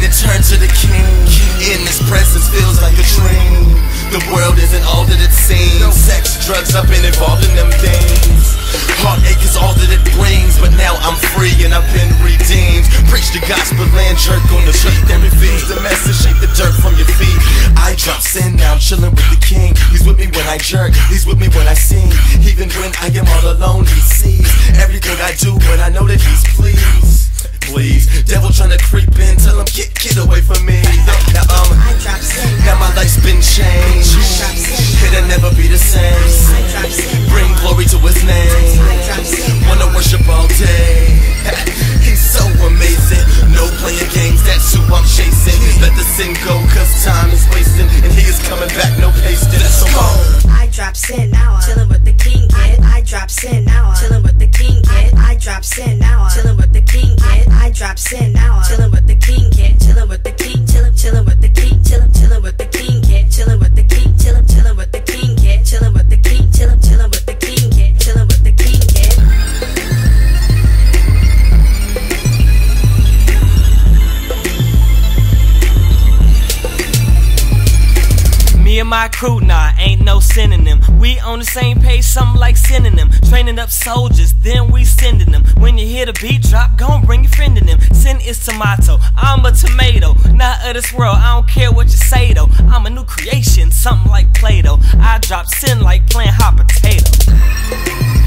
to turn to the King. In His presence feels like a dream. The world isn't all that it seems. Sex, drugs, I've been involved in them things. Heartache is all that it brings, but now I'm free and I've been redeemed. Preach the gospel and jerk on the street that refuse the message, shake the dirt from your feet. I drop sin, now I'm chilling with the King. He's with me when I jerk, He's with me when I sing. Even when I am all alone, He sees everything I do, but I know that He's pleased. Please, devil tryna creep in, tell him get away from me. Now my life's been changed. It'll never be the same. Bring glory to His name. Wanna worship all day. He's so amazing. No playing games, that's who I'm chasing. Let the sin go, cause time is wasting, and He is coming back, no pasting. So I drop sin, now I'm chilling with the King, kid. I drop sin, now I'm chilling with the King, kid. I drop sin, now I'm chilling with the King, kid. I drop sin, now I'm chillin' with the King, kid. Chillin' with the King, chillin' with the King, chillin' with the King, kid. Chillin' with the King, chillin' with the King, kid. Chillin' with the King, chillin' with the King, kid. Chillin' with the King, kid. Me and my crew, nah, ain't no synonym. We on the same page, something like synonym. Training up soldiers, then we sending them. When you hear the beat drop, gon' bring your friend in them. Sin is tomato, I'm a tomato. Not of this world, I don't care what you say though. I'm a new creation, something like Play-Doh. I drop sin like playing hot potato.